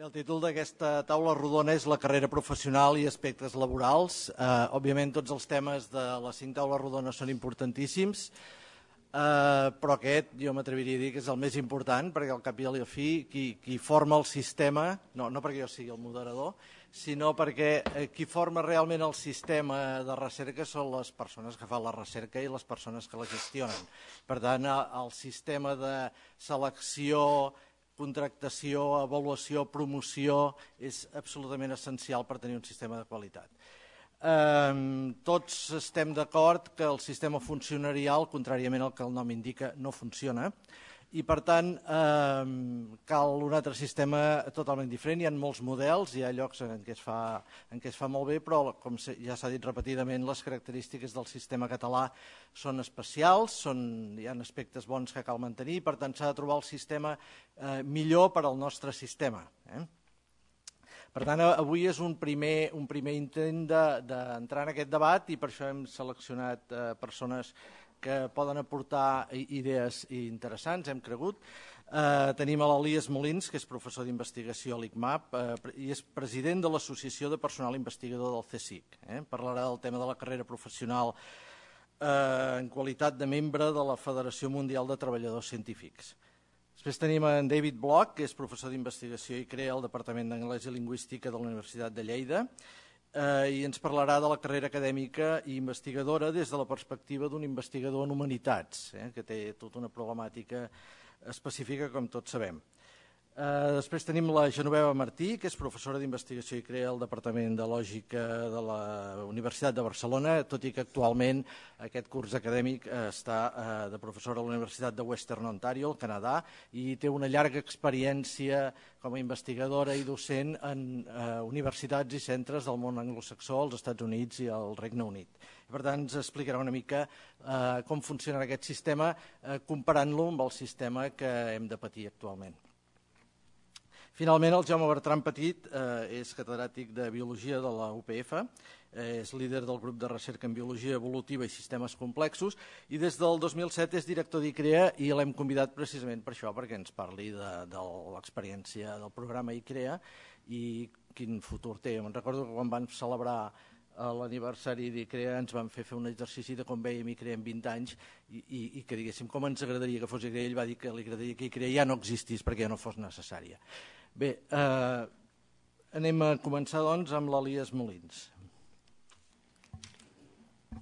El títol d'aquesta taula rodona és la carrera professional i aspectes laborals. Òbviament tots els temes de les 5 taules rodones són importantíssims, però aquest jo m'atreviria a dir que és el més important, perquè al cap i a la fi qui forma el sistema, no perquè jo sigui el moderador, sinó perquè qui forma realment el sistema de recerca són les persones que fan la recerca i les persones que la gestionen. Per tant, el sistema de selecció, contractació, avaluació, promoció és absolutament essencial per tenir un sistema de qualitat. Tots estem d'acord que el sistema funcionarial, contràriament al que el nom indica, no funciona. I per tant cal un altre sistema totalment diferent. Hi ha molts models, hi ha llocs en què es fa molt bé, però com ja s'ha dit repetidament, les característiques del sistema català són especials, hi ha aspectes bons que cal mantenir, i per tant s'ha de trobar el sistema millor per al nostre sistema. Per tant, avui és un primer intent d'entrar en aquest debat i per això hem seleccionat persones que poden aportar idees interessants, hem cregut. Tenim l'Elies Molins, que és professor d'investigació a l'ICMAP i és president de l'Associació de Personal Investigador del CSIC. Parlarà del tema de la carrera professional en qualitat de membre de la Federació Mundial de Treballadors Científics. Després tenim en David Block, que és professor d'investigació i ICREA al Departament d'Anglès i Lingüística de la Universitat de Lleida, i ens parlarà de la carrera acadèmica i investigadora des de la perspectiva d'un investigador en humanitats, que té tota una problemàtica específica, com tots sabem. Després tenim la Genoveva Martí, que és professora d'investigació i ICREA al Departament de Lògica de la Universitat de Barcelona, tot i que actualment aquest curs acadèmic està de professora a la Universitat de Western Ontario, al Canadà, i té una llarga experiència com a investigadora i docent en universitats i centres del món anglosaxó, als Estats Units i al Regne Unit. Per tant, ens explicarà una mica com funciona aquest sistema, comparant-lo amb el sistema que hem de patir actualment. Finalment, el Jaume Bertranpetit és catedràtic de Biologia de la UPF, és líder del grup de recerca en Biologia Evolutiva i Sistemes Complexos i des del 2007 és director d'ICREA i l'hem convidat precisament per això, perquè ens parli de l'experiència del programa ICREA i quin futur té. Em recordo que quan vam celebrar l'aniversari d'ICREA ens van fer un exercici de com vèiem ICREA en 20 anys i que diguéssim com ens agradaria que fos ICREA. Ell va dir que li agradaria que ICREA ja no existís perquè ja no fos necessària. Bé, anem a començar doncs amb l'Elies Molins.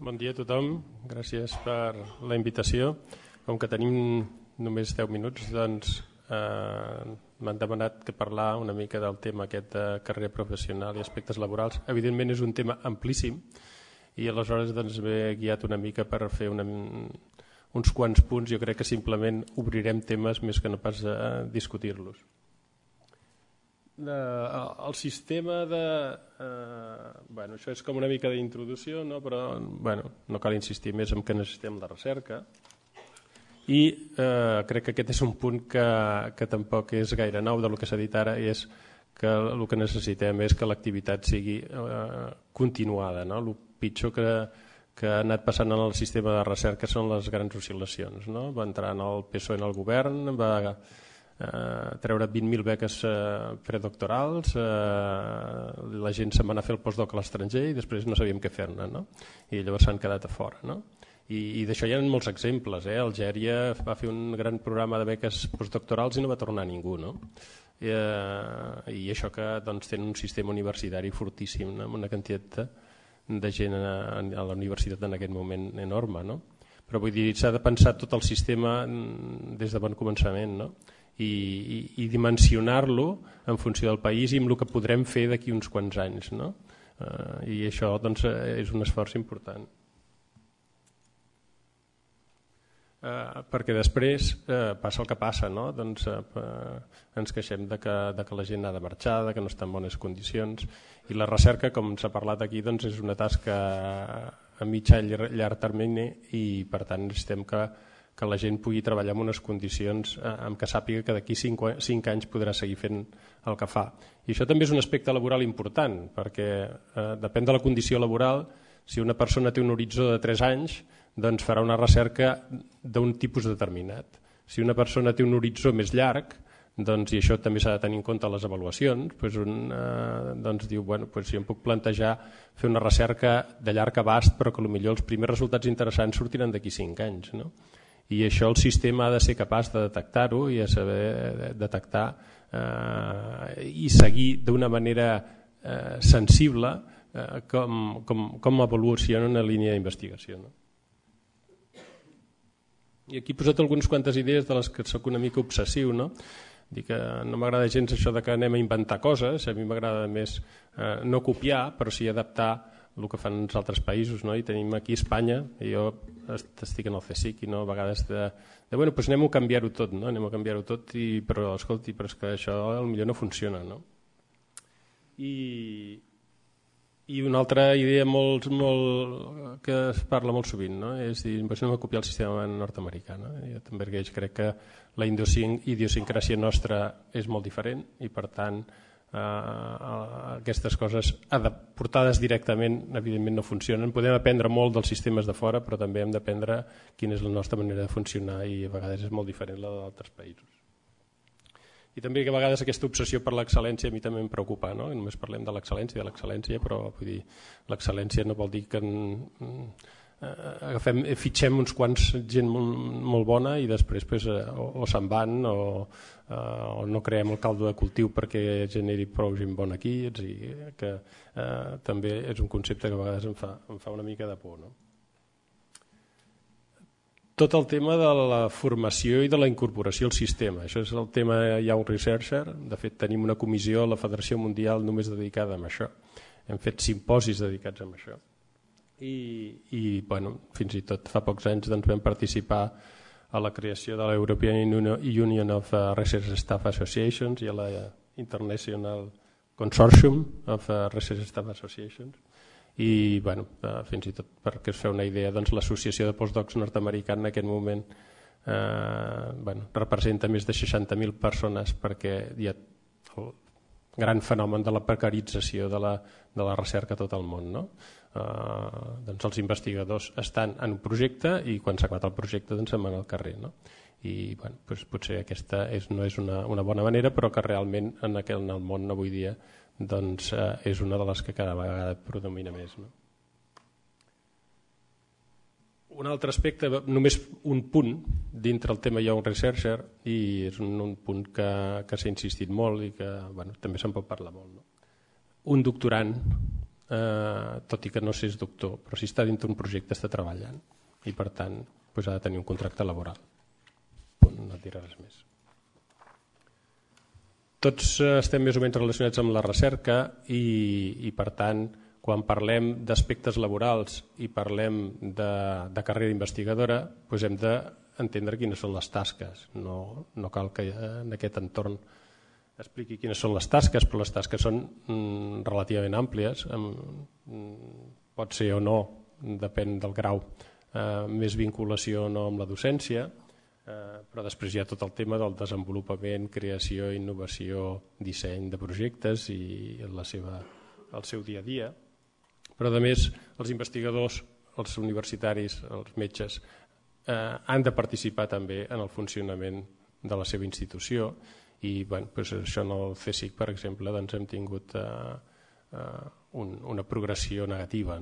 Bon dia a tothom, gràcies per la invitació. Com que tenim només 10 minuts, doncs m'han demanat que parlar una mica del tema aquest de carrera professional i aspectes laborals. Evidentment és un tema amplíssim i aleshores doncs m'he guiat una mica per fer uns quants punts. Jo crec que simplement obrirem temes més que no pas discutir-los. El sistema de... Això és com una mica d'introducció, però no cal insistir més en que necessitem la recerca i crec que aquest és un punt que tampoc és gaire nou del que s'ha dit ara, és que el que necessitem és que l'activitat sigui continuada. El pitjor que ha anat passant en el sistema de recerca són les grans oscil·lacions. Va entrar en el PSOE en el govern, va treure 20.000 beques predoctorals, la gent se'n va anar a fer el postdoc a l'estranger i després no sabíem què fer-ne i llavors s'han quedat a fora i d'això hi ha molts exemples. Algèria va fer un gran programa de beques postdoctorals i no va tornar ningú i això que tenen un sistema universitari fortíssim amb una quantitat de gent a la universitat en aquest moment enorme, però vull dir, s'ha de pensar tot el sistema des de bon començament i dimensionar-lo en funció del país i amb el que podrem fer d'aquí uns quants anys. I això és un esforç important. Perquè després passa el que passa. Ens queixem que la gent ha de marxar, que no està en bones condicions. I la recerca, com s'ha parlat aquí, és una tasca a mitjà i llarg termini i per tant necessitem que la gent pugui treballar en unes condicions en què sàpiga que d'aquí 5 anys podrà seguir fent el que fa. I això també és un aspecte laboral important, perquè depèn de la condició laboral, si una persona té un horitzó de 3 anys, doncs farà una recerca d'un tipus determinat. Si una persona té un horitzó més llarg, i això també s'ha de tenir en compte a les avaluacions, un diu, si em puc plantejar fer una recerca de llarg abast però que potser els primers resultats interessants sortiran d'aquí 5 anys. I això el sistema ha de ser capaç de detectar-ho i de saber detectar i seguir d'una manera sensible com evoluciona una línia d'investigació. I aquí he posat algunes quantes idees de les que soc una mica obsessiu, no? Dic que no m'agrada gens això que anem a inventar coses, a mi m'agrada més no copiar, però sí adaptar el que fan els altres països, no? I tenim aquí Espanya, i jo estic en el CSIC, i no a vegades anem a canviar-ho tot, no? Anem a canviar-ho tot, però escolti, però és que això potser no funciona, no? I una altra idea que es parla molt sovint, és dir, no anem a copiar el sistema nord-americà. Jo també crec que la idiosincràsia nostra és molt diferent i per tant aquestes coses portades directament evidentment no funcionen. Podem aprendre molt dels sistemes de fora però també hem d'aprendre quina és la nostra manera de funcionar i a vegades és molt diferent la d'altres països. I també que a vegades aquesta obsessió per l'excel·lència a mi també em preocupa, no? Només parlem de l'excel·lència, però l'excel·lència no vol dir que fitxem uns quants gent molt bona i després o se'n van o no creem el caldo de cultiu perquè generi prou gent bona aquí, que també és un concepte que a vegades em fa una mica de por, no? Tot el tema de la formació i de la incorporació al sistema. Això és el tema Young Researcher. De fet, tenim una comissió a la Federació Mundial només dedicada a això. Hem fet simposis dedicats a això. I fins i tot fa pocs anys vam participar a la creació de l'European Union of Research Staff Associations i a la International Consortium of Research Staff Associations. I fins i tot perquè us feu una idea, l'associació de postdocs nord-americana en aquest moment representa més de 60.000 persones perquè hi ha el gran fenomen de la precarització de la recerca a tot el món. Els investigadors estan en un projecte i quan s'ha acabat el projecte se'n van al carrer. I potser aquesta no és una bona manera però que realment en el món avui dia és una de les que cada vegada predomina més. Un altre aspecte, només un punt dintre el tema Young Researcher, i és un punt que s'ha insistit molt i que també se'n pot parlar molt. Un doctorand, tot i que no és doctor, però si està dintre un projecte està treballant i per tant ha de tenir un contracte laboral. No et diré res més. Tots estem més o menys relacionats amb la recerca i per tant quan parlem d'aspectes laborals i parlem de carrera investigadora hem d'entendre quines són les tasques. No cal que en aquest entorn expliqui quines són les tasques, però les tasques són relativament àmplies. Pot ser o no, depèn del grau, més vinculació o no amb la docència. Però després hi ha tot el tema del desenvolupament, creació, innovació, disseny de projectes i el seu dia a dia. Però a més els investigadors, els universitaris, els metges han de participar també en el funcionament de la seva institució i això en el CSIC, per exemple, hem tingut una progressió negativa.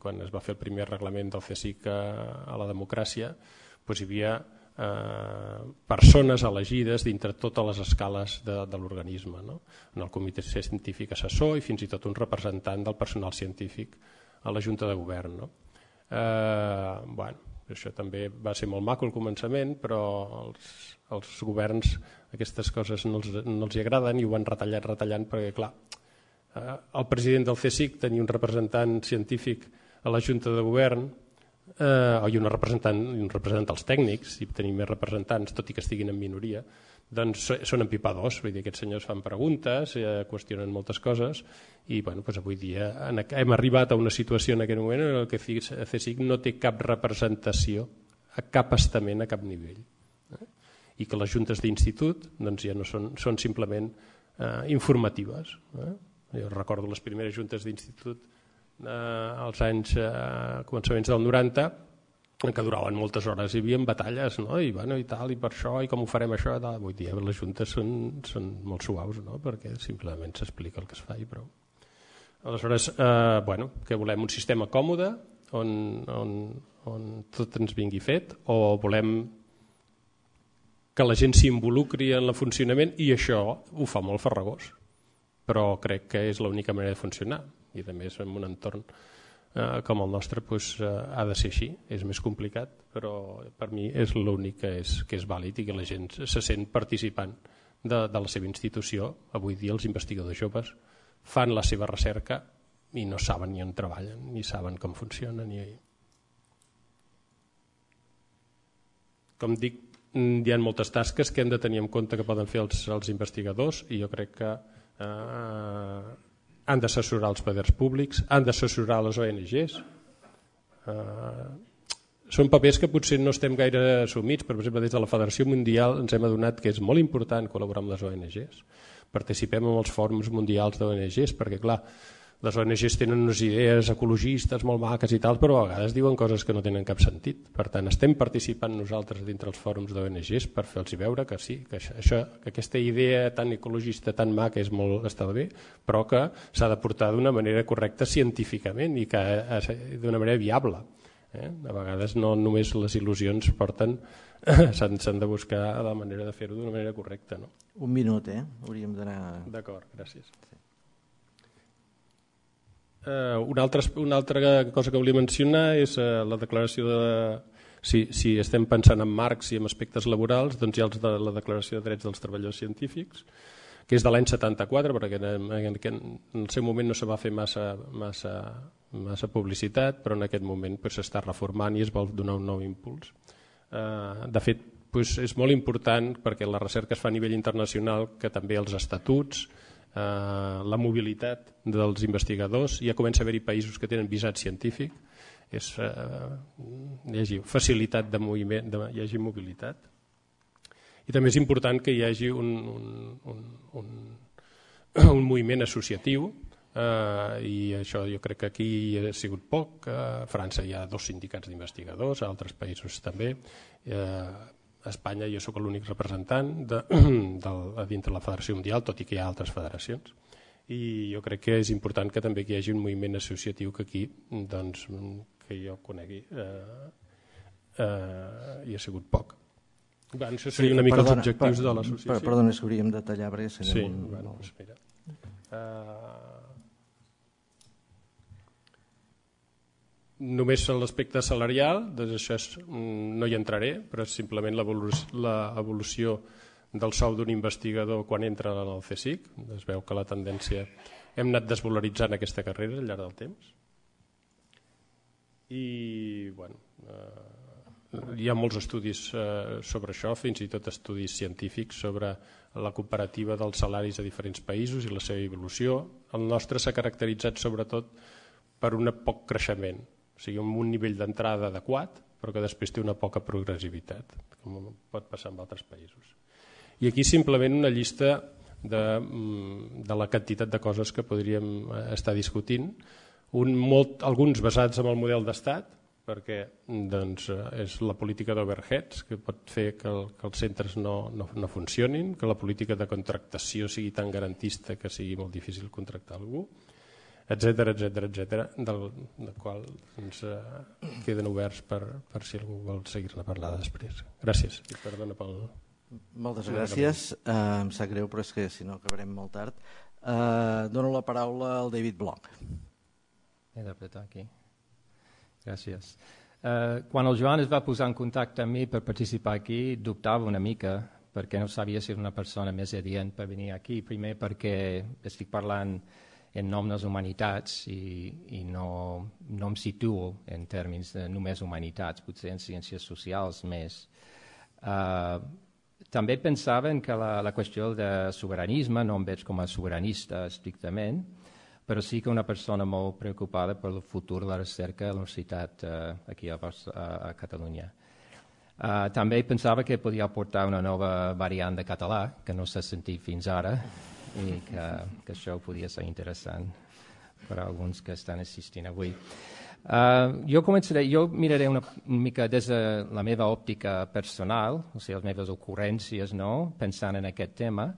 Quan es va fer el primer reglament del CSIC a la democràcia hi havia persones elegides dintre totes les escales de l'organisme, en el comitè científic assessor i fins i tot un representant del personal científic a la Junta de Govern. Això també va ser molt maco al començament, però als governs aquestes coses no els agraden i ho van retallant perquè, clar, el president del CSIC tenia un representant científic a la Junta de Govern i un representant dels tècnics, i tenim més representants tot i que estiguin en minoria, doncs són empipadors, aquests senyors fan preguntes, qüestionen moltes coses i avui dia hem arribat a una situació en aquest moment en què el CSIC no té cap representació a cap estament, a cap nivell, i que les juntes d'institut ja no són simplement informatives. Jo recordo les primeres juntes d'institut als anys començaments del 90 que duraven moltes hores, hi havia batalles, no? I bueno, i tal, i per això, i com ho farem això, i tal. Vull dir, les juntes són molt suaus, no? Perquè simplement s'explica el que es fa i prou. Aleshores, bueno, que volem un sistema còmode on tot ens vingui fet, o volem que la gent s'involucri en el funcionament, i això ho fa molt farragós, però crec que és l'única manera de funcionar, i a més en un entorn com el nostre ha de ser així, és més complicat, però per mi és l'únic que és vàlid i que la gent se sent participant de la seva institució. Avui dia els investigadors joves fan la seva recerca i no saben ni on treballen, ni saben com funcionen. Com dic, hi ha moltes tasques que hem de tenir en compte que poden fer els investigadors, i jo crec que han d'assessorar els poders públics, han d'assessorar les ONGs. Són papers que potser no estem gaire assumits, però per exemple des de la Federació Mundial ens hem adonat que és molt important col·laborar amb les ONGs. Participem en els fòrums mundials d'ONGs perquè, clar, les ONGs tenen unes idees ecologistes molt maques i tal, però a vegades diuen coses que no tenen cap sentit. Per tant, estem participant nosaltres dintre els fòrums d'ONGs per fer-los veure que sí, que aquesta idea tan ecologista, tan maca, està bé, però que s'ha de portar d'una manera correcta científicament i d'una manera viable. A vegades no només les il·lusions porten, s'han de buscar la manera de fer-ho d'una manera correcta. Un minut, hauríem d'anar... D'acord, gràcies. Una altra cosa que volia mencionar és la declaració de... Si estem pensant en marcs i en aspectes laborals, doncs hi ha la Declaració de Drets dels Treballadors Científics, que és de l'any 74, perquè en el seu moment no se va fer massa publicitat, però en aquest moment s'està reformant i es vol donar un nou impuls. De fet, és molt important perquè la recerca es fa a nivell internacional, que també els estatuts, la mobilitat dels investigadors, ja comença a haver-hi països que tenen visat científic, hi hagi facilitat de moviment, hi hagi mobilitat, i també és important que hi hagi un moviment associatiu, i això jo crec que aquí ha sigut poc. A França hi ha 2 sindicats d'investigadors, a altres països també. A Espanya jo sóc l'únic representant dintre la Federació Mundial, tot i que hi ha altres federacions, i jo crec que és important que també hi hagi un moviment associatiu que aquí, doncs, que jo conegui, hi ha sigut poc. Això seria una mica els objectius de l'associació. Perdona, és que hauríem de tallar, perquè serem... Sí, bueno, espera. Només en l'aspecte salarial, doncs això no hi entraré, però simplement l'evolució del sou d'un investigador quan entra en el CSIC. Es veu que la tendència... Hem anat desvaloritzant aquesta carrera al llarg del temps. I, bueno, hi ha molts estudis sobre això, fins i tot estudis científics sobre la comparativa dels salaris a diferents països i la seva evolució. El nostre s'ha caracteritzat sobretot per un poc creixement, o sigui, amb un nivell d'entrada adequat, però que després té una poca progressivitat, com pot passar en altres països. I aquí simplement una llista de la quantitat de coses que podríem estar discutint, alguns basats en el model d'estat, perquè és la política d'overheads que pot fer que els centres no funcionin, que la política de contractació sigui tan garantista que sigui molt difícil contractar algú, etcètera, del qual ens queden oberts per si algú vol seguir-ne a parlar després. Gràcies. Moltes gràcies. Em sap greu, però és que si no acabarem molt tard. Dono la paraula al David Block. He d'apretar aquí. Gràcies. Quan el Joan es va posar en contacte amb mi per participar aquí, dubtava una mica perquè no sabia si era una persona més adient per venir aquí. Primer perquè estic parlant en nom de les humanitats i no em situo en termes de només humanitats, potser en ciències socials més. També pensaven que la qüestió de sobiranisme, no em veig com a sobiranista estrictament, però sí que una persona molt preocupada per el futur de la recerca a la universitat aquí a Catalunya. També pensava que podia aportar una nova variant de català, que no s'ha sentit fins ara, i que això podria ser interessant per a alguns que estan assistint avui. Jo miraré una mica des de la meva òptica personal, o sigui, les meves ocurrències, pensant en aquest tema,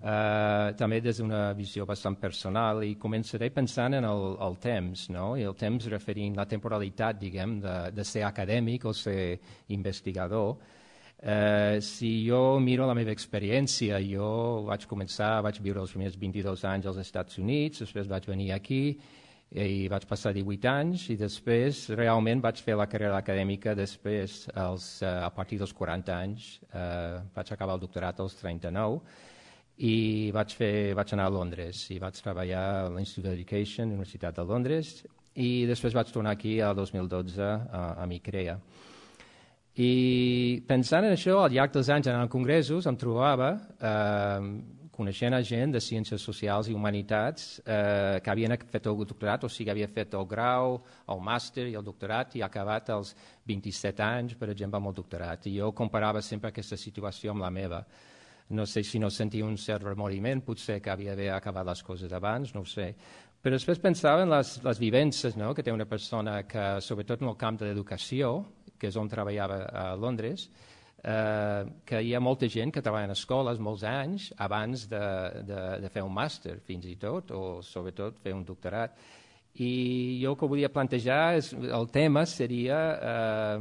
també des d'una visió bastant personal, i començaré pensant en el temps, i el temps referint la temporalitat, diguem, de ser acadèmic o ser investigador. Si jo miro la meva experiència, jo vaig viure els primers 22 anys als Estats Units, després vaig venir aquí i vaig passar 18 anys, i després realment vaig fer la carrera acadèmica després, a partir dels 40 anys, vaig acabar el doctorat als 39, i vaig anar a Londres i vaig treballar a l'Institut d'Education, Universitat de Londres, i després vaig tornar aquí el 2012 a ICREA. I pensant en això, al llarg dels anys anant a congressos em trobava coneixent gent de ciències socials i humanitats que havien fet el doctorat, o sigui, havia fet el grau, el màster i el doctorat, i ha acabat als 27 anys, per exemple, amb el doctorat. I jo comparava sempre aquesta situació amb la meva. No sé si no sentia un cert remordiment, potser que havia d'haver acabat les coses abans, no ho sé. Però després pensava en les vivències que té una persona que, sobretot en el camp de l'educació, que és on treballava a Londres, que hi ha molta gent que treballa en escoles molts anys abans de fer un màster, fins i tot, o sobretot fer un doctorat. I jo el que volia plantejar, el tema seria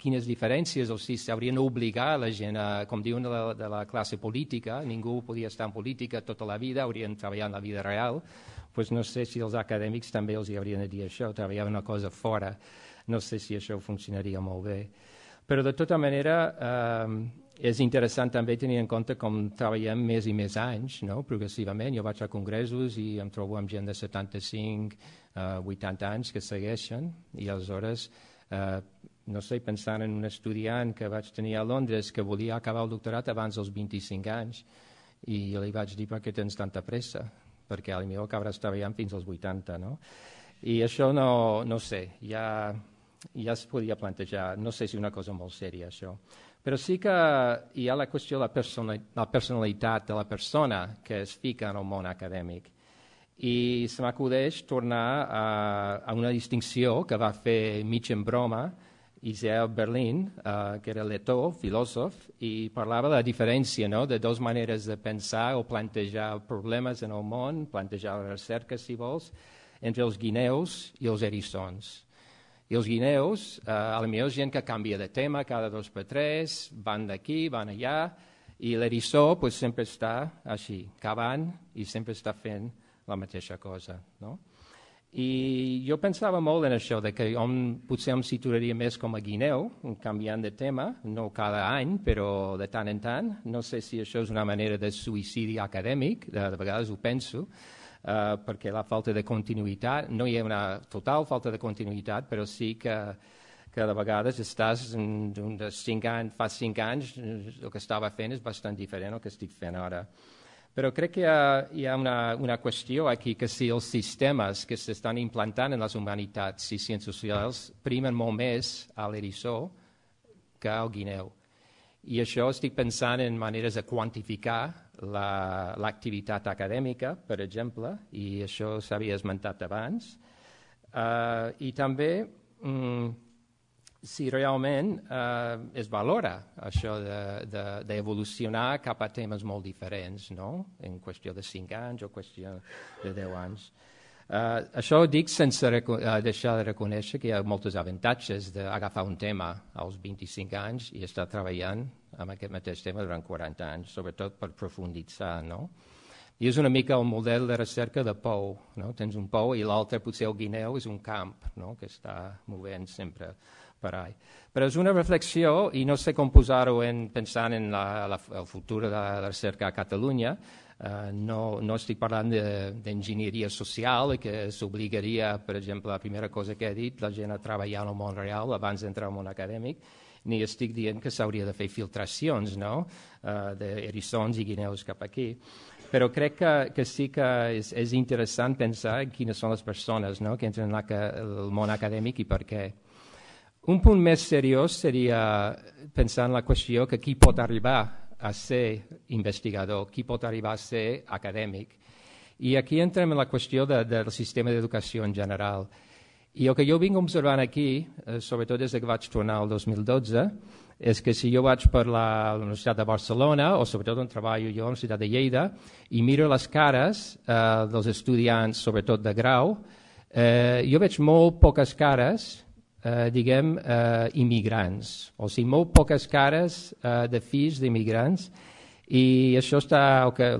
quines diferències, o si s'haurien d'obligar la gent, com diuen de la classe política, ningú podia estar en política tota la vida, haurien de treballar en la vida real. Doncs no sé si els acadèmics també els haurien de dir això, treballar en una cosa fora. No sé si això funcionaria molt bé. Però, de tota manera, és interessant també tenir en compte com treballem més i més anys, progressivament. Jo vaig a congressos i em trobo amb gent de 75, 80 anys que segueixen, i aleshores, no sé, pensant en un estudiant que vaig tenir a Londres que volia acabar el doctorat abans dels 25 anys, i jo li vaig dir: per què tens tanta pressa? Perquè potser acabaràs treballant fins als 80, no? I això no ho sé, ja es podia plantejar, no sé si és una cosa molt seria això. Però sí que hi ha la qüestió de la personalitat de la persona que es fica en el món acadèmic. I se m'acudeix tornar a una distinció que va fer mig en broma Isaiah Berlin, que era letó, filòsof, i parlava de la diferència de dues maneres de pensar o plantejar problemes en el món, plantejar la recerca, si vols, entre els guineus i els eriçons. I els guineus, potser és gent que canvia de tema cada 2 per 3, van d'aquí, van allà, i l'eriçó sempre està així, cavant, i sempre està fent la mateixa cosa. I jo pensava molt en això, que potser em situaria més com a guineu, canviant de tema, no cada any, però de tant en tant. No sé si això és una manera de suïcidi acadèmic, de vegades ho penso, perquè la falta de continuïtat, no hi ha una total falta de continuïtat, però sí que de vegades estàs fa 5 anys, el que estava fent és bastant diferent del que estic fent ara. Però crec que hi ha una qüestió aquí, que si els sistemes que s'estan implantant en les humanitats i ciències socials primen molt més a l'eriçó que al guineu. I això estic pensant en maneres de quantificar l'activitat acadèmica, per exemple, i això s'havia esmentat abans. I també si realment es valora això d'evolucionar cap a temes molt diferents, en qüestió de 5 anys o qüestió de 10 anys. Això ho dic sense deixar de reconèixer que hi ha molts avantatges d'agafar un tema als 25 anys i estar treballant en aquest mateix tema durant 40 anys, sobretot per profunditzar. I és una mica el model de recerca de pou. Tens un pou i l'altre, potser el guineu, és un camp que està movent sempre per allà. Però és una reflexió, i no sé com posar-ho pensant en el futur de la recerca a Catalunya. No estic parlant d'enginyeria social, que s'obligaria, per exemple, la primera cosa que he dit, la gent a treballar en el món real abans d'entrar al món acadèmic, ni estic dient que s'hauria de fer filtracions d'eriçons i guineus cap aquí. Però crec que sí que és interessant pensar en quines són les persones que entren al món acadèmic i per què. Un punt més seriós seria pensar en la qüestió que qui pot arribar a ser investigador, qui pot arribar a ser acadèmic. I aquí entrem en la qüestió del sistema d'educació en general. I el que jo vinc observant aquí, sobretot des que vaig tornar el 2012, és que si jo vaig parlar a la Universitat de Barcelona, o sobretot on treballo jo, a la Universitat de Lleida, i miro les cares dels estudiants, sobretot de grau, jo veig molt poques cares, diguem, immigrants, o sigui, molt poques cares de fills d'immigrants, i això està,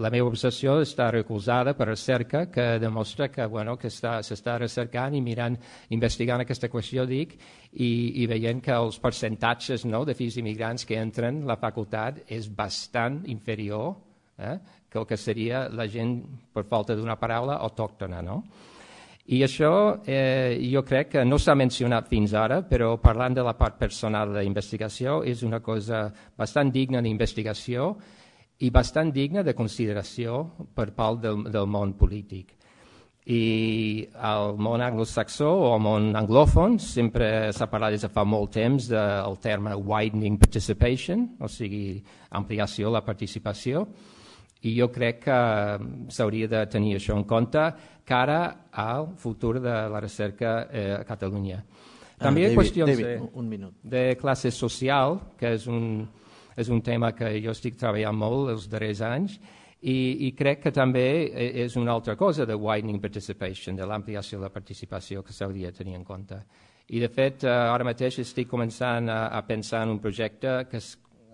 la meva obsessió està recolzada per recerca que demostra que s'està recercant i mirant, investigant aquesta qüestió, dic, i veient que els percentatges de fills immigrants que entren a la facultat és bastant inferior que el que seria la gent, per falta d'una paraula, autòctona, no? I això jo crec que no s'ha mencionat fins ara, però parlant de la part personal de la investigació és una cosa bastant digna d'investigació i bastant digna de consideració per part del món polític. I al món anglosaxó o al món anglòfon sempre s'ha parlat des de fa molt temps del terme widening participation, o sigui, ampliació de la participació, i jo crec que s'hauria de tenir això en compte cara al futur de la recerca a Catalunya. També hi ha qüestions de classe social, que és un tema que jo estic treballant molt els darrers anys, i crec que també és una altra cosa de widening participation, de l'ampliació de la participació que s'hauria de tenir en compte. I de fet, ara mateix estic començant a pensar en un projecte que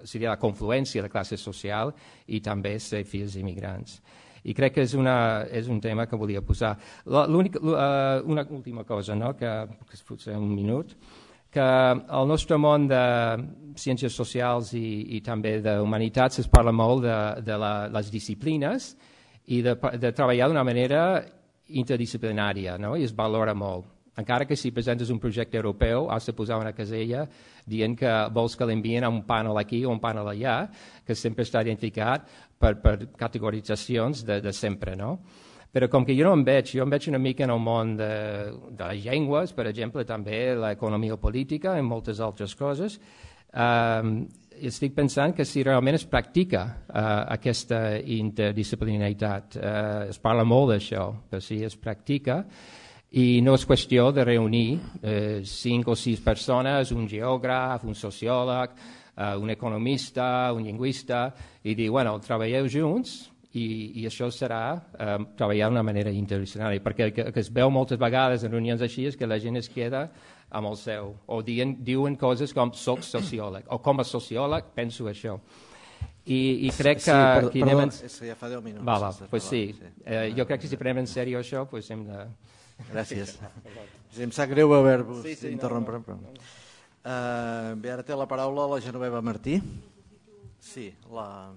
seria la confluència de classe social i també ser fills immigrants. I crec que és un tema que volia posar. Una última cosa, que potser un minut, que al nostre món de ciències socials i també d'humanitats es parla molt de les disciplines i de treballar d'una manera interdisciplinària, i es valora molt. Encara que si presentes un projecte europeu has de posar una casella dient que vols que l'envien a un panel aquí o un panel allà, que sempre està identificat per categoritzacions de sempre. Però com que jo no em veig, jo em veig una mica en el món de les llengües, per exemple, també l'economia política i moltes altres coses, estic pensant que si realment es practica aquesta interdisciplinaritat, es parla molt d'això, però si es practica, i no és qüestió de reunir 5 o 6 persones, un geògraf, un sociòleg, un economista, un lingüista, i dir, bueno, treballeu junts i això serà treballar d'una manera interdisciplinària, perquè el que es veu moltes vegades en reunions així és que la gent es queda amb el seu, o diuen coses com soc sociòleg, o com a sociòleg penso això. I crec que... Perdó, ja fa 10 minuts. Doncs sí, jo crec que si prenem en sèrio això, doncs hem de... Gràcies. Em sap greu haver-vos interrompre. Bé, ara té la paraula la Genoveva Martí. Sí, la...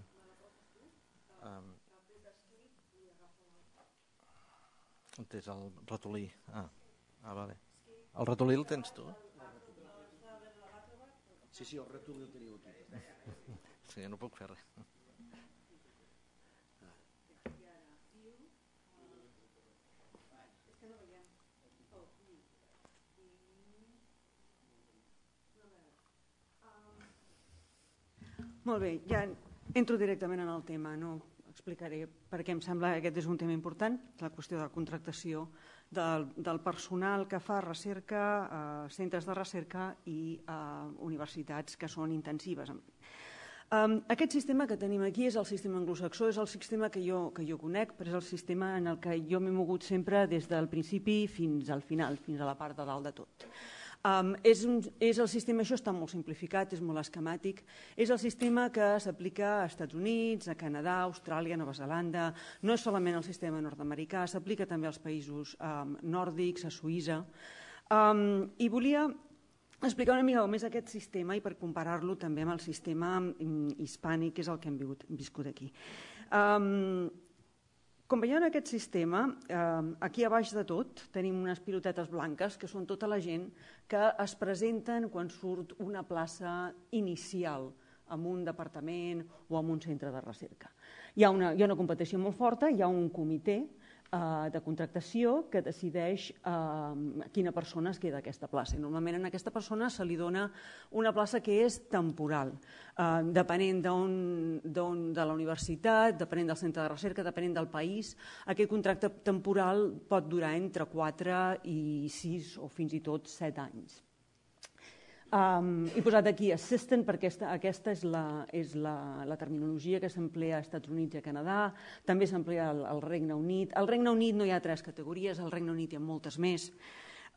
On tens el ratolí? El ratolí el tens tu? Sí, el ratolí el teniu tu. Sí, no puc fer res. Molt bé, ja entro directament en el tema, no explicaré perquè em sembla que aquest és un tema important, la qüestió de la contractació del personal que fa recerca, centres de recerca i universitats que són intensives. Aquest sistema que tenim aquí és el sistema anglosaxó, és el sistema que jo conec, però és el sistema en el que jo m'he mogut sempre des del principi fins al final, fins a la part de dalt de tot. És el sistema, això està molt simplificat, és molt esquemàtic, és el sistema que s'aplica a Estats Units, a Canadà, Austràlia, Nova Zelanda, no és solament el sistema nord-americà, s'aplica també als països nòrdics, a Suïssa. I volia explicar una mica més aquest sistema i per comparar-lo també amb el sistema hispànic, que és el que hem viscut aquí. Com veieu en aquest sistema, aquí a baix de tot tenim unes pilotetes blanques que són tota la gent que es presenten quan surt una plaça inicial en un departament o en un centre de recerca. Hi ha una competició molt forta, hi ha un comitè de contractació que decideix quina persona es queda a aquesta plaça. Normalment a aquesta persona se li dona una plaça que és temporal, depenent de la universitat, depenent del centre de recerca, depenent del país. Aquest contracte temporal pot durar entre 4 i 6 o fins i tot 7 anys. He posat aquí assistant perquè aquesta és la terminologia que s'emplea als Estats Units i a Canadà, també s'emplea al Regne Unit. Al Regne Unit no hi ha 3 categories, al Regne Unit hi ha moltes més.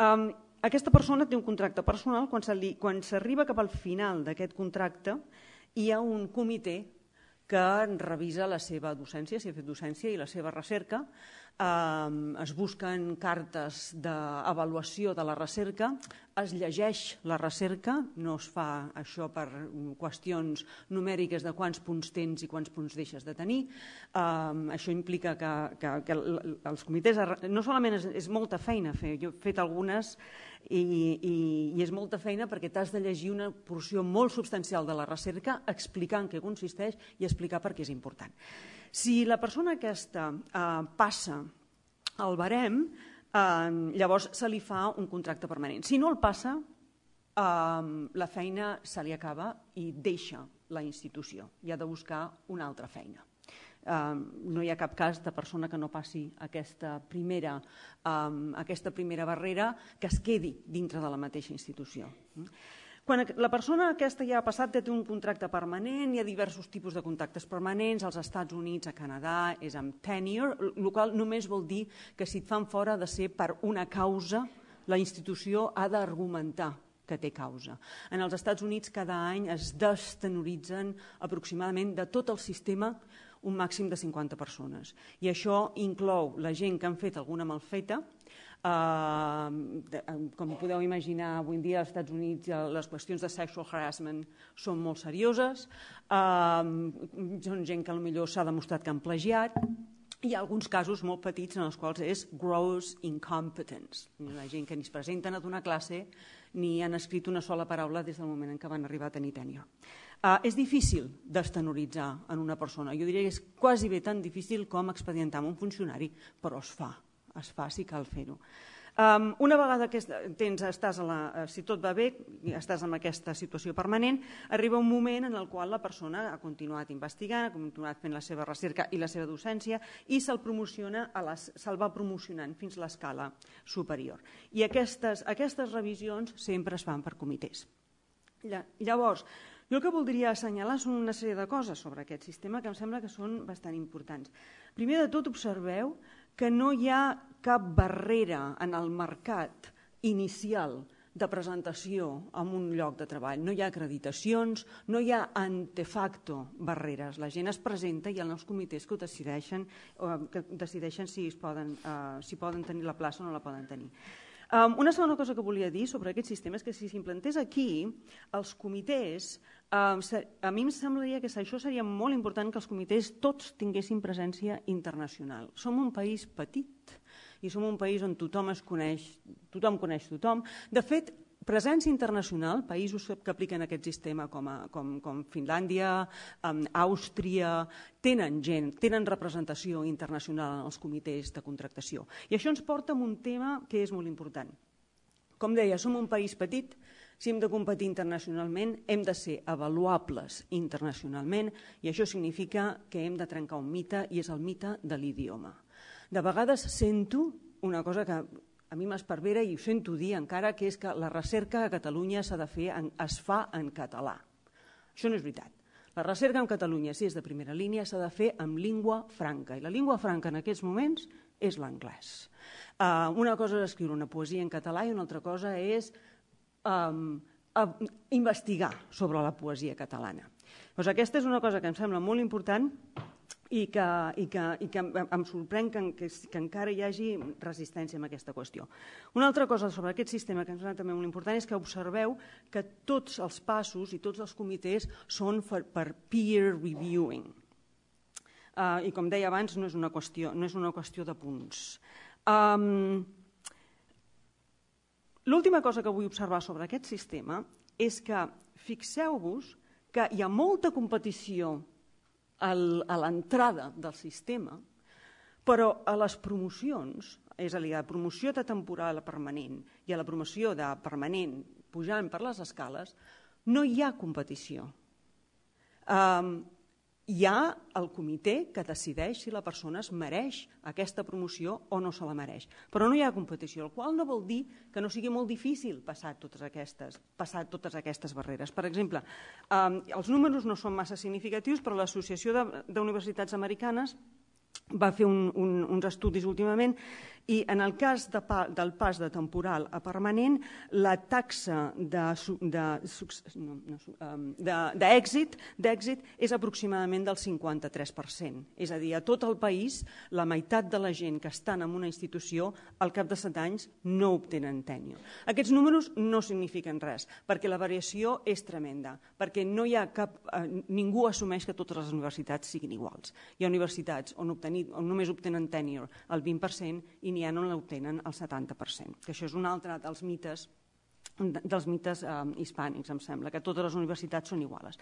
Aquesta persona té un contracte personal, quan s'arriba cap al final d'aquest contracte hi ha un comitè que revisa la seva docència, si ha fet docència, i la seva recerca. Es busquen cartes d'avaluació de la recerca, es llegeix la recerca, no es fa això per qüestions numèriques de quants punts tens i quants punts deixes de tenir. Això implica que els comitès... No solament és molta feina fer, jo he fet algunes i és molta feina perquè t'has de llegir una porció molt substancial de la recerca, explicar en què consisteix i explicar per què és important. Si la persona aquesta passa el barem, llavors se li fa un contracte permanent. Si no el passa, la feina se li acaba i deixa la institució i ha de buscar una altra feina. No hi ha cap cas de persona que no passi aquesta primera barrera que es quedi dintre de la mateixa institució. Quan la persona aquesta ja ha passat, té un contracte permanent, hi ha diversos tipus de contractes permanents, als Estats Units, a Canadà, és amb tenure, el qual només vol dir que si et fan fora de ser per una causa, la institució ha d'argumentar que té causa. En els Estats Units cada any es destenoritzen aproximadament de tot el sistema un màxim de 50 persones. I això inclou la gent que han fet alguna malfeta. Com podeu imaginar, avui en dia als Estats Units les qüestions de sexual harassment són molt serioses, són gent que potser s'ha demostrat que han plagiat, hi ha alguns casos molt petits en els quals és gross incompetence, la gent que ni es presenten a donar classe ni han escrit una sola paraula des del moment en què van arribar a tenir tenure. És difícil destenoritzar en una persona, jo diria que és quasi bé tan difícil com expedientar amb un funcionari, però es fa si cal fer-ho. Una vegada que si tot va bé, estàs en aquesta situació permanent, arriba un moment en el qual la persona ha continuat investigant, ha continuat fent la seva recerca i la seva docència i se'l va promocionant fins a l'escala superior. I aquestes revisions sempre es fan per comitès. Llavors, jo el que voldria assenyalar són una sèrie de coses sobre aquest sistema que em sembla que són bastant importants. Primer de tot, observeu que no hi ha cap barrera en el mercat inicial de presentació en un lloc de treball. No hi ha acreditacions, no hi ha ante facto barreres. La gent es presenta i hi ha els comitès que decideixen si poden tenir la plaça o no la poden tenir. Una segona cosa que volia dir sobre aquest sistema és que si s'implantés aquí, els comitès... A mi em semblaria que això seria molt important que els comitès tots tinguessin presència internacional. Som un país petit i som un país on tothom es coneix, tothom coneix tothom. De fet, presència internacional, països que apliquen aquest sistema com Finlàndia, Àustria, tenen representació internacional en els comitès de contractació. I això ens porta a un tema que és molt important. Com deia, som un país petit. Si hem de competir internacionalment, hem de ser avaluables internacionalment i això significa que hem de trencar un mite i és el mite de l'idioma. De vegades sento una cosa que a mi m'esparvera i ho sento dir encara, que és que la recerca a Catalunya es fa en català. Això no és veritat. La recerca en Catalunya, si és de primera línia, s'ha de fer en llengua franca i la llengua franca en aquests moments és l'anglès. Una cosa és escriure una poesia en català i una altra cosa és a investigar sobre la poesia catalana. Aquesta és una cosa que em sembla molt important i que em sorprèn que encara hi hagi resistència en aquesta qüestió. Una altra cosa sobre aquest sistema que em sembla també molt important és que observeu que tots els passos i tots els comitès són per peer reviewing. I com deia abans, no és una qüestió de punts. L'última cosa que vull observar sobre aquest sistema és que fixeu-vos que hi ha molta competició a l'entrada del sistema, Però a les promocions, és a dir, a la promoció de temporal a permanent i a la promoció de permanent pujant per les escales, no hi ha competició. Hi ha el comitè que decideix si la persona es mereix aquesta promoció o no se la mereix. Però no hi ha competició, el qual no vol dir que no sigui molt difícil passar totes aquestes barreres. Per exemple, els números no són massa significatius, però l'Associació d'Universitats Americanes va fer uns estudis últimament i en el cas del pas de temporal a permanent la taxa d'èxit és aproximadament del 53%. És a dir, a tot el país la meitat de la gent que estan en una institució al cap de 7 anys no obtenen tenure. Aquests números no signifiquen res perquè la variació és tremenda, perquè ningú assumeix que totes les universitats siguin iguals. Hi ha universitats on només obtenen tenure el 20% i n'hi ha on l'obtenen el 70%, que això és un altre dels mites hispànics, em sembla, que totes les universitats són iguals.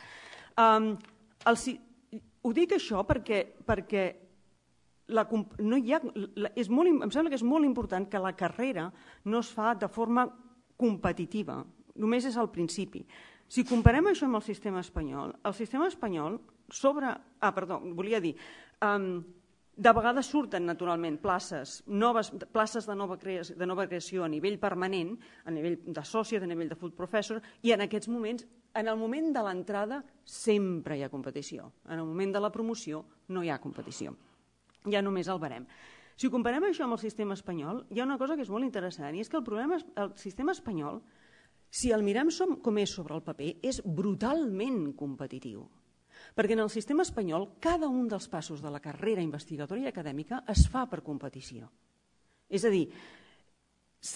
Ho dic això perquè em sembla que és molt important que la carrera no es fa de forma competitiva, només és al principi. Si comparem això amb el sistema espanyol, de vegades surten naturalment places de nova creació a nivell permanent, a nivell de associat, a nivell de full professor, i en aquests moments, en el moment de l'entrada, sempre hi ha competició. En el moment de la promoció no hi ha competició. Ja només el barem. Si comparem això amb el sistema espanyol, hi ha una cosa que és molt interessant, i és que el problema és que el sistema espanyol, si el mirem com és sobre el paper, és brutalment competitiu. Perquè en el sistema espanyol cada un dels passos de la carrera investigadora i acadèmica es fa per competició. És a dir,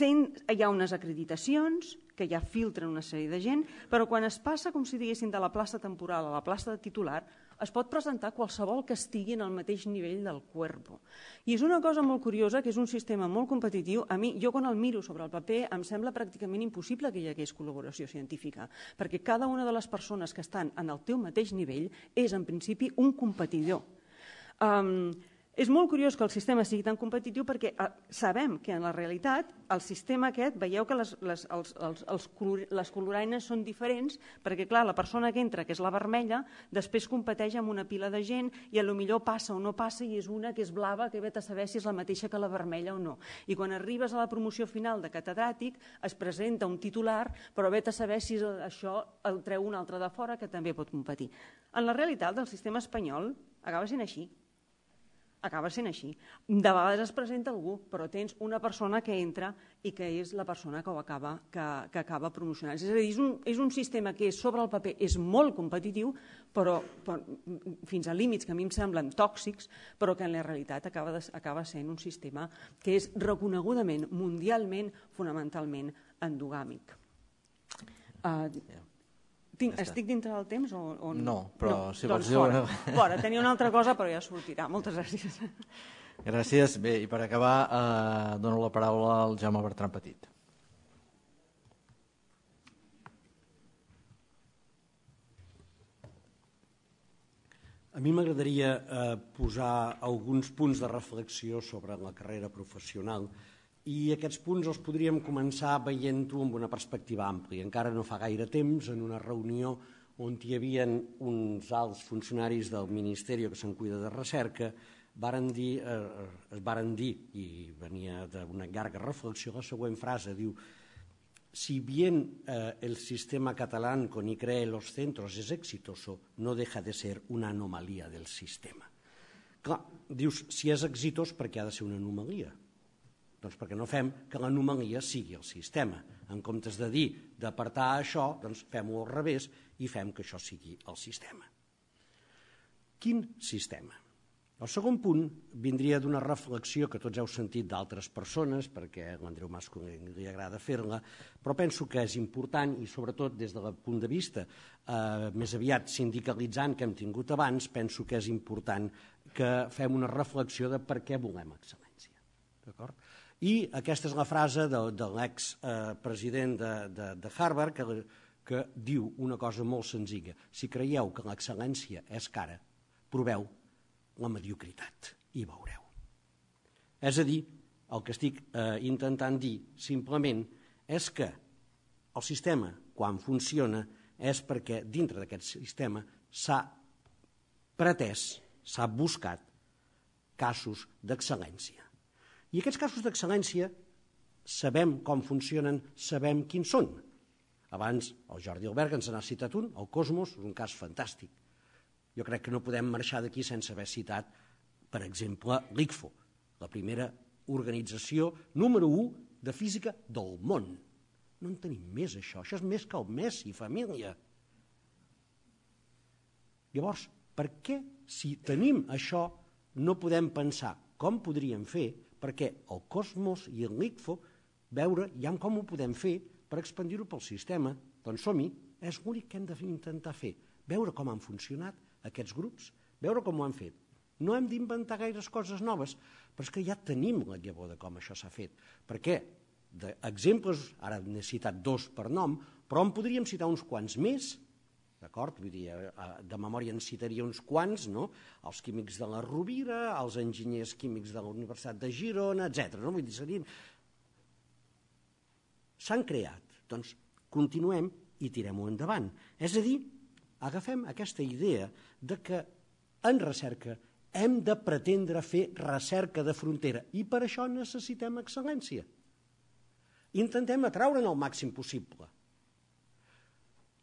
hi ha unes acreditacions que ja filtren una sèrie de gent, però quan es passa, com si diguéssim, de la plaça temporal a la plaça de titular, es pot presentar qualsevol que estigui en el mateix nivell del cuerpo. I és una cosa molt curiosa, que és un sistema molt competitiu. A mi, jo quan el miro sobre el paper, em sembla pràcticament impossible que hi hagués col·laboració científica, perquè cada una de les persones que estan en el teu mateix nivell és, en principi, un competidor. És molt curiós que el sistema sigui tan competitiu perquè sabem que en la realitat el sistema aquest, veieu que les coloraines són diferents perquè clar, la persona que entra, que és la vermella, després competeix amb una pila de gent i potser passa o no passa i és una que és blava que vet a saber si és la mateixa que la vermella o no. I quan arribes a la promoció final de catedràtic es presenta un titular però vet a saber si això el treu un altre de fora que també pot competir. En la realitat del sistema espanyol acaba sent així. De vegades es presenta algú, però tens una persona que entra i que és la persona que acaba promocionant. És a dir, és un sistema que sobre el paper és molt competitiu, però fins a límits que a mi em semblen tòxics, però que en la realitat acaba sent un sistema que és reconegudament, mundialment, fonamentalment endogàmic. Estic dintre del temps? No, però si vols... Fora, tenia una altra cosa, però ja sortirà. Moltes gràcies. Gràcies. Bé, i per acabar, dono la paraula al Jaume Bertranpetit. A mi m'agradaria posar alguns punts de reflexió sobre la carrera professional i aquests punts els podríem començar veient-ho amb una perspectiva àmplia. Encara no fa gaire temps, en una reunió on hi havia uns alts funcionaris del Ministeri que se'n cuida de recerca, es varen dir, i venia d'una llarga reflexió, la següent frase, diu: si bien el sistema catalán con ICREA los centros es exitoso, no deja de ser una anomalia del sistema. Clar, dius, si és exitós, per què ha de ser una anomalia? Doncs perquè no fem que l'anomalia sigui el sistema. En comptes de dir d'apartar això, doncs fem-ho al revés i fem que això sigui el sistema. Quin sistema? El segon punt vindria d'una reflexió que tots heu sentit d'altres persones, perquè a l'Andreu Mascolell li agrada fer-la, però penso que és important i sobretot des del punt de vista més aviat sindicalitzant que hem tingut abans, penso que és important que fem una reflexió de per què volem excel·lència. D'acord? I aquesta és la frase de l'expresident de Harvard que diu una cosa molt senzilla. Si creieu que l'excel·lència és cara, proveu la mediocritat i veureu. És a dir, el que estic intentant dir simplement és que el sistema, quan funciona, és perquè dintre d'aquest sistema s'ha pretès, s'ha buscat casos d'excel·lència. I aquests casos d'excel·lència sabem com funcionen, sabem quins són. Abans el Jordi Alberg ens n'ha citat un, el Cosmos, un cas fantàstic. Jo crec que no podem marxar d'aquí sense haver citat, per exemple, l'ICFO, la primera organització número 1 de física del món. No en tenim més, això. Això és més que el Messi, família. Llavors, per què, si tenim això, no podem pensar com podríem fer, perquè el Cosmos i l'ICFO, veure ja com ho podem fer per expandir-ho pel sistema? Doncs som-hi, és l'únic que hem d'intentar fer. Veure com han funcionat aquests grups, veure com ho han fet. No hem d'inventar gaires coses noves, però és que ja tenim la llavor de com això s'ha fet. Perquè d'exemples, ara n'he citat 2 per nom, però en podríem citar uns quants més, d'acord? Vull dir, de memòria en citaria uns quants, no? Els químics de la Rovira, els enginyers químics de la Universitat de Girona, etc. No? Vull dir, serien... S'han creat, doncs continuem i tirem-ho endavant. És a dir, agafem aquesta idea de que en recerca hem de pretendre fer recerca de frontera i per això necessitem excel·lència. Intentem atraure'n el màxim possible.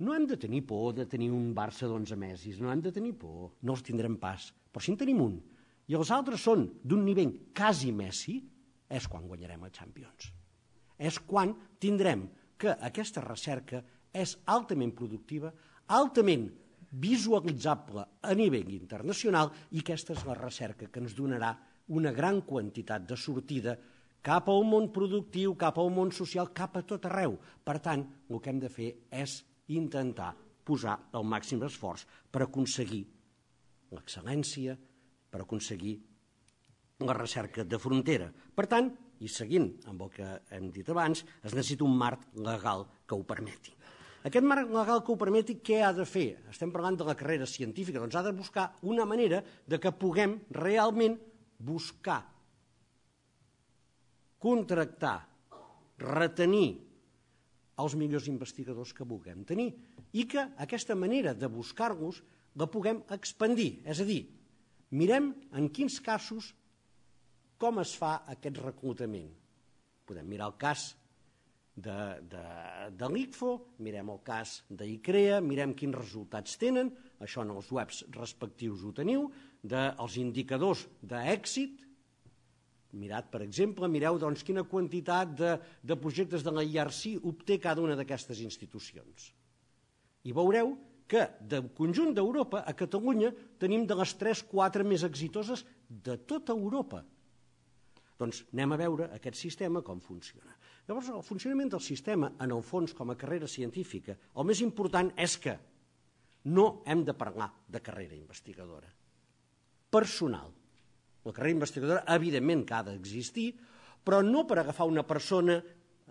No hem de tenir por de tenir un Barça d'11 mesis, no hem de tenir por, no els tindrem pas, però si en tenim un i els altres són d'un nivell quasi Messi, és quan guanyarem els Champions. És quan tindrem que aquesta recerca és altament productiva, altament visualitzable a nivell internacional, i aquesta és la recerca que ens donarà una gran quantitat de sortida cap al món productiu, cap al món social, cap a tot arreu. Per tant, el que hem de fer és intentar posar el màxim esforç per aconseguir l'excel·lència, per aconseguir la recerca de frontera. Per tant, i seguint amb el que hem dit abans, es necessita un marc legal que ho permeti. Aquest marc legal que ho permeti, què ha de fer? Estem parlant de la carrera científica, doncs ha de buscar una manera que puguem realment buscar, contractar, retenir els millors investigadors que vulguem tenir i que aquesta manera de buscar-los la puguem expandir. És a dir, mirem en quins casos com es fa aquest reclutament. Podem mirar el cas de l'ICFO, mirem el cas d'ICREA, mirem quins resultats tenen, això en els webs respectius ho teniu, dels indicadors d'èxit, mirat, per exemple, mireu doncs quina quantitat de projectes de l'IRC obté cada una d'aquestes institucions. I veureu que del conjunt d'Europa, a Catalunya tenim de les 3-4 més exitoses de tota Europa. Doncs anem a veure aquest sistema com funciona. Llavors, el funcionament del sistema, en el fons, com a carrera científica, el més important és que no hem de parlar de carrera investigadora. Personal. La carrera investigadora, evidentment, que ha d'existir, però no per agafar una persona,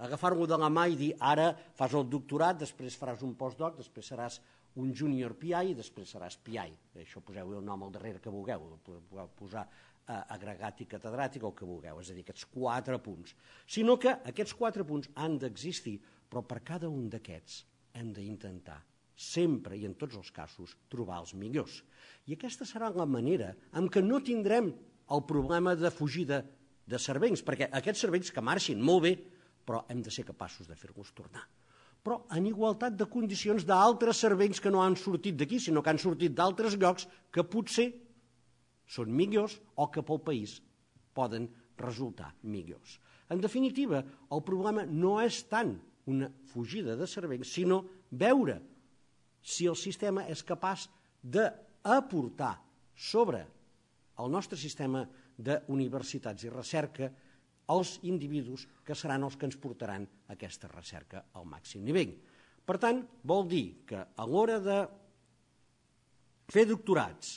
agafar-lo de la mà i dir ara fas el doctorat, després faràs un postdoc, després seràs un junior PI i després seràs PI. Això poseu el nom al darrere que vulgueu, podeu posar agregat i catedràtic o el que vulgueu, és a dir, aquests 4 punts, sinó que aquests 4 punts han d'existir, però per cada un d'aquests hem d'intentar sempre i en tots els casos trobar els millors. I aquesta serà la manera en què no tindrem el problema de fugida de cervells, perquè aquests cervells que marxin molt bé, però hem de ser capaços de fer-los tornar. Però en igualtat de condicions d'altres cervells que no han sortit d'aquí, sinó que han sortit d'altres llocs que potser són millors o que pel país poden resultar millors. En definitiva, el problema no és tant una fugida de cervells, sinó veure si el sistema és capaç d'aportar sobre el nostre sistema d'universitats i recerca els individus que seran els que ens portaran aquesta recerca al màxim nivell. Per tant, vol dir que a l'hora de fer doctorats,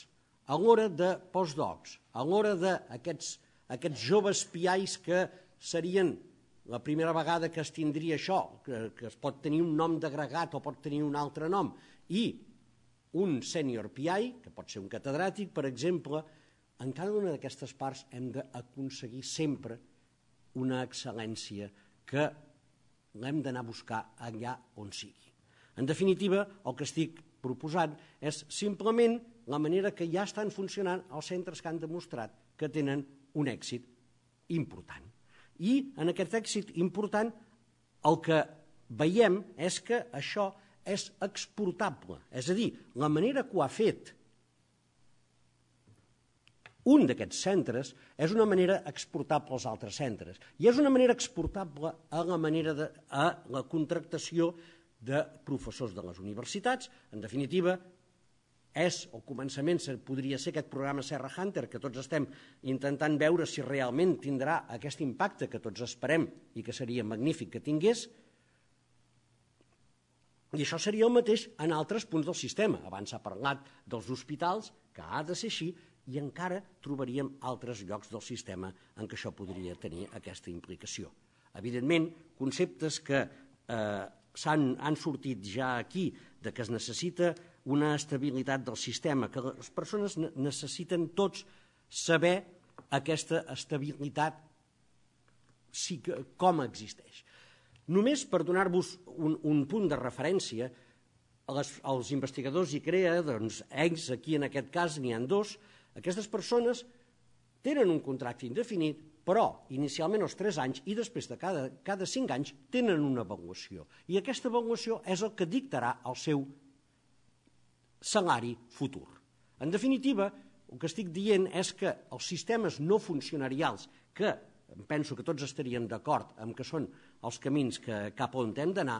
a l'hora de postdocs, a l'hora d'aquests joves PIs que serien la primera vegada que es tindria això, que es pot tenir un nom d'agregat o pot tenir un altre nom, i un senior PI, que pot ser un catedràtic, per exemple, en cada una d'aquestes parts hem d'aconseguir sempre una excel·lència que l'hem d'anar a buscar allà on sigui. En definitiva, el que estic proposant és simplement la manera que ja estan funcionant els centres que han demostrat que tenen un èxit important. I en aquest èxit important el que veiem és que això és exportable. És a dir, la manera que ho ha fet un d'aquests centres és una manera exportable als altres centres i és una manera exportable a la contractació de professors de les universitats. En definitiva, és el començament, podria ser aquest programa Serra Hunter, que tots estem intentant veure si realment tindrà aquest impacte que tots esperem i que seria magnífic que tingués. I això seria el mateix en altres punts del sistema. Abans s'ha parlat dels hospitals, que ha de ser així, i encara trobaríem altres llocs del sistema en què això podria tenir aquesta implicació. Evidentment, conceptes que han sortit ja aquí, de que es necessita una estabilitat del sistema, que les persones necessiten tots saber aquesta estabilitat com existeix. Només per donar-vos un punt de referència, els investigadors ICREA, doncs ells aquí en aquest cas n'hi ha dos, aquestes persones tenen un contracte indefinit, però inicialment als 3 anys i després de cada 5 anys tenen una avaluació. I aquesta avaluació és el que dictarà el seu salari futur. En definitiva, el que estic dient és que els sistemes no funcionarials, que penso que tots estaríem d'acord amb que són els camins cap on hem d'anar,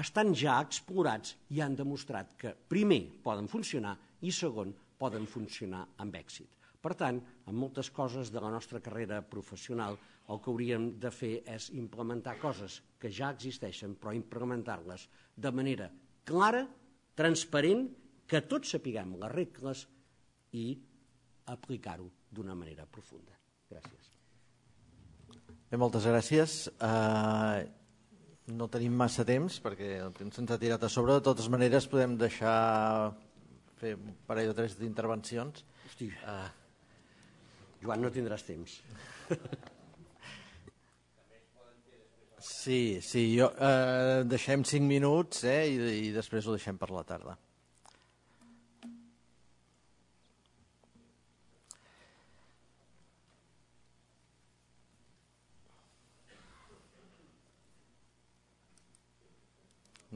estan ja explorats i han demostrat que, primer, poden funcionar i, segon, poden funcionar amb èxit. Per tant, en moltes coses de la nostra carrera professional el que hauríem de fer és implementar coses que ja existeixen, però implementar-les de manera clara, transparent, que tots sapiguem les regles i aplicar-ho d'una manera profunda. Gràcies. Bé, moltes gràcies. No tenim massa temps perquè el temps ens ha tirat a sobre. De totes maneres, podem deixar fer un parell o tres d'intervencions. Hosti, Joan, no tindràs temps. Sí, deixem 5 minuts i després ho deixem per la tarda.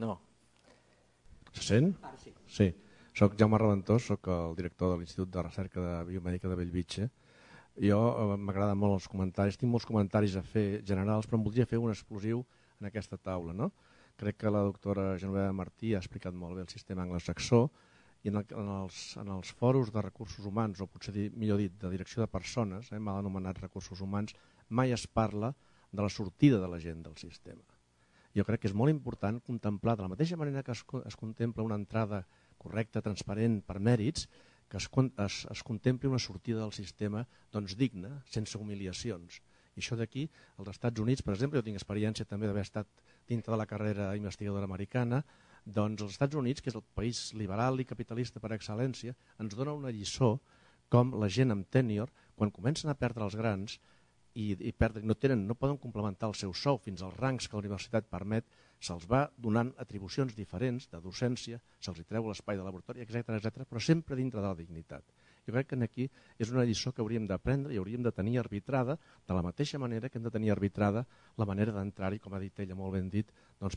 No. Se sent? Sí. Soc Jaume Bertranpetit, soc el director de l'Institut de Recerca Biomèdica de Bellvitge. Jo m'agrada molt els comentaris, tinc molts comentaris a fer generals, però em voldria fer un explosiu en aquesta taula, no? Crec que la doctora Genoveva Martí ha explicat molt bé el sistema anglosaxó i en els fòrums de recursos humans, o potser millor dit, de direcció de persones, mal anomenats recursos humans, mai es parla de la sortida de la gent del sistema. Jo crec que és molt important contemplar, de la mateixa manera que es contempla una entrada correcta, transparent, per mèrits, que es contempli una sortida del sistema digna, sense humiliacions. I això d'aquí, als Estats Units, per exemple, jo tinc experiència també d'haver estat dintre de la carrera investigadora americana, doncs els Estats Units, que és el país liberal i capitalista per excel·lència, ens dona una lliçó com la gent amb tènior, quan comencen a perdre els grans i no poden complementar el seu sou fins als rangs que la universitat permet, se'ls va donant atribucions diferents de docència, se'ls treu l'espai de laboratori, etc, però sempre dintre de la dignitat. Jo crec que aquí és una lliçó que hauríem d'aprendre i hauríem de tenir arbitrada de la mateixa manera que hem de tenir arbitrada la manera d'entrar-hi, com ha dit ella molt ben dit,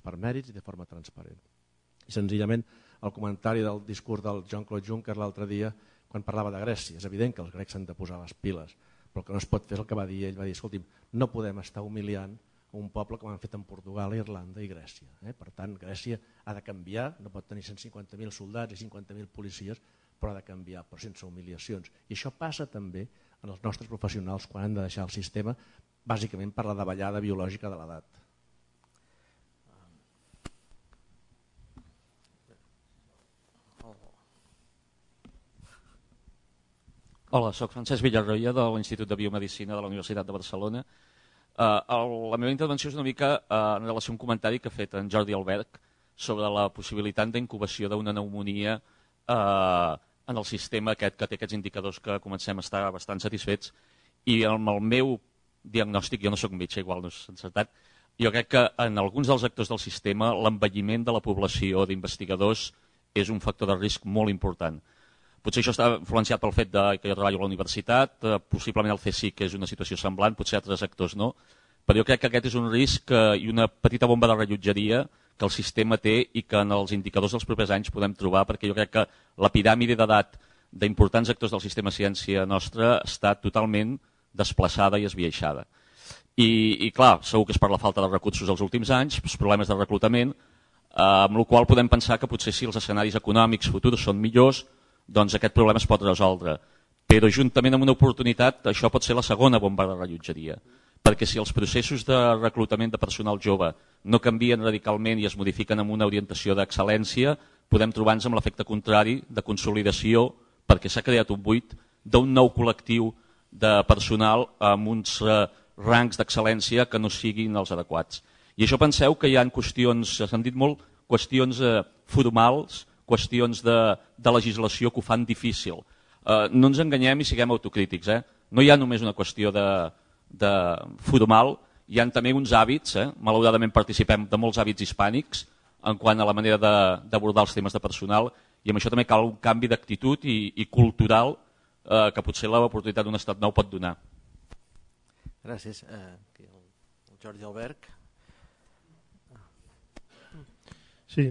per mèrits i de forma transparent. I senzillament el comentari del discurs del Jean-Claude Juncker l'altre dia quan parlava de Grècia. És evident que els grecs s'han de posar les piles, però el que no es pot fer és el que va dir ell, va dir, escolti'm, no podem estar humiliant un poble com han fet en Portugal, Irlanda i Grècia. Per tant, Grècia ha de canviar, no pot tenir 150.000 soldats i 50.000 policies, però ha de canviar, però sense humiliacions. I això passa també en els nostres professionals quan han de deixar el sistema, bàsicament per la davallada biològica de l'edat. Hola, soc Francesc Villarroia de l'Institut de Biomedicina de la Universitat de Barcelona. La meva intervenció és una mica en relació a un comentari que ha fet en Jordi Alberch sobre la possibilitat d'incubació d'una pneumònia en el sistema que té aquests indicadors que comencem a estar bastant satisfets. I amb el meu diagnòstic, jo no soc metge, igual no s'ha encertat, jo crec que en alguns dels actors del sistema l'envelliment de la població d'investigadors és un factor de risc molt important. Potser això està influenciat pel fet que jo treballo a la universitat, possiblement el CSIC és una situació semblant, potser altres actors no, però jo crec que aquest és un risc i una petita bomba de rellotgeria que el sistema té i que en els indicadors dels propers anys podem trobar, perquè jo crec que la piràmide d'edat d'importants actors del sistema ciència nostre està totalment desplaçada i esbiaixada. I clar, segur que és per la falta de recursos els últims anys, els problemes de reclutament, amb la qual podem pensar que potser si els escenaris econòmics futurs són millors, doncs aquest problema es pot resoldre. Però juntament amb una oportunitat, això pot ser la segona bomba de rellotgeria. Perquè si els processos de reclutament de personal jove no canvien radicalment i es modifiquen amb una orientació d'excel·lència, podem trobar-nos amb l'efecte contrari de consolidació, perquè s'ha creat un buit d'un nou col·lectiu de personal amb uns rangs d'excel·lència que no siguin els adequats. I això penseu que hi ha qüestions, s'han dit molt, qüestions formals, qüestions de legislació que ho fan difícil. No ens enganyem i siguem autocrítics. No hi ha només una qüestió formal, hi ha també uns hàbits, malauradament participem de molts hàbits hispànics en quant a la manera d'abordar els temes de personal, i amb això també cal un canvi d'actitud i cultural que potser l'oportunitat d'un estat nou pot donar. Gràcies. El Jordi Alberg. Sí,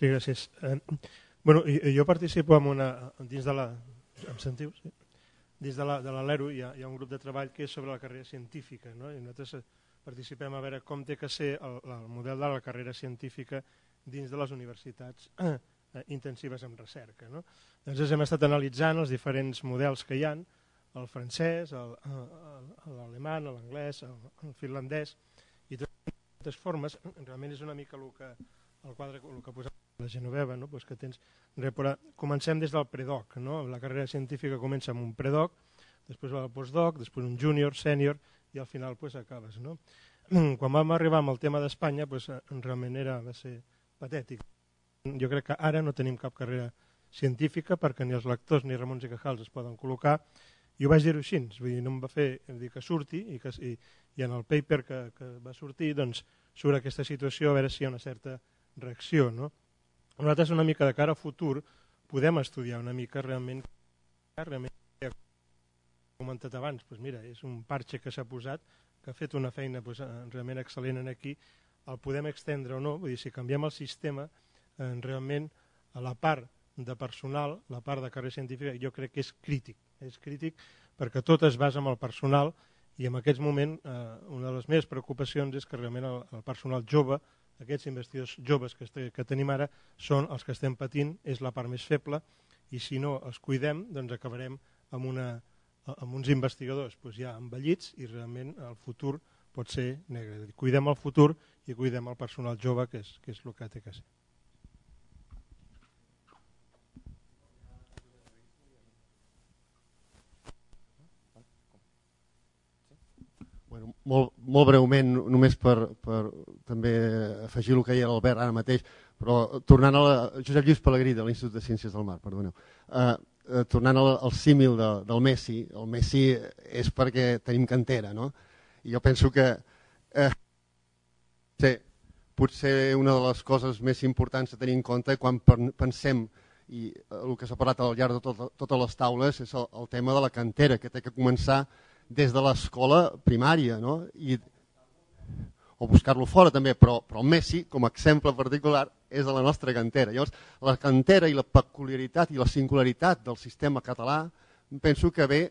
gràcies. Jo participo dins de la... Em sentiu? Sí. Dins de la LERU hi ha un grup de treball que és sobre la carrera científica. Nosaltres participem a veure com té que ser el model de la carrera científica dins de les universitats intensives en recerca. Llavors hem estat analitzant els diferents models que hi ha, el francès, l'alemany, l'anglès, el finlandès, i totes les formes. Realment és una mica el quadre que posava la Genoveva, que tens... Comencem des del predoc, la carrera científica comença amb un predoc, després va el postdoc, després un júnior, sènior, i al final acabes. Quan vam arribar amb el tema d'Espanya, realment va ser patètic. Jo crec que ara no tenim cap carrera científica perquè ni els lectors ni Ramón y Cajal es poden col·locar, i ho vaig dir-ho així, no em va fer dir que surti, i en el paper que va sortir surt aquesta situació, a veure si hi ha una certa reacció, no? Nosaltres una mica de cara a futur podem estudiar una mica realment, com he comentat abans, és un parxe que s'ha posat, que ha fet una feina realment excel·lent aquí, el podem extendre o no, si canviem el sistema, realment a la part de personal, la part de carrera científica, jo crec que és crític perquè tot es basa en el personal i en aquest moment una de les meves preocupacions és que realment el personal jove, aquests investigadors joves que tenim ara són els que estem patint, és la part més feble, i si no els cuidem doncs acabarem amb uns investigadors ja envellits i realment el futur pot ser negre. Cuidem el futur i cuidem el personal jove, que és el que té que ser. Molt breument, només per també afegir el que deia l'Albert ara mateix, però tornant a la... Josep Lluís Pellegrí, de l'Institut de Ciències del Mar, perdoneu. Tornant al símil del Messi, el Messi és perquè tenim cantera, no? I jo penso que potser una de les coses més importants a tenir en compte quan pensem, i el que s'ha parlat al llarg de totes les taules, és el tema de la cantera, que té que començar des de l'escola primària, o buscar-lo fora també, però el Messi, com a exemple particular, és de la nostra cantera. Llavors, la cantera i la peculiaritat i la singularitat del sistema català penso que ve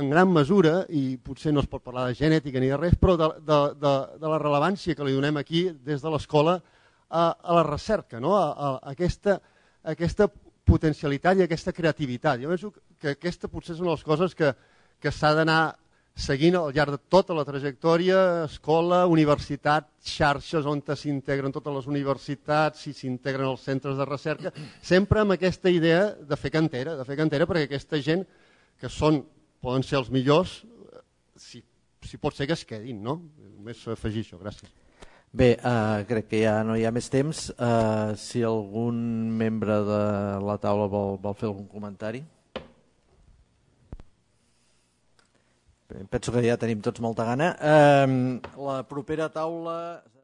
en gran mesura, i potser no es pot parlar de genètica ni de res, però de la rellevància que li donem aquí des de l'escola a la recerca, a aquesta potencialitat i aquesta creativitat. Jo penso que aquesta potser és una de les coses que s'ha d'anar seguint al llarg de tota la trajectòria, escola, universitat, xarxes on s'integren totes les universitats, si s'integren els centres de recerca, sempre amb aquesta idea de fer cantera, perquè aquesta gent que poden ser els millors, si pot ser que es quedin, no? Només afegir això, gràcies. Bé, crec que ja no hi ha més temps. Si algun membre de la taula vol fer algun comentari. Penso que ja tenim tots molta gana. La propera taula...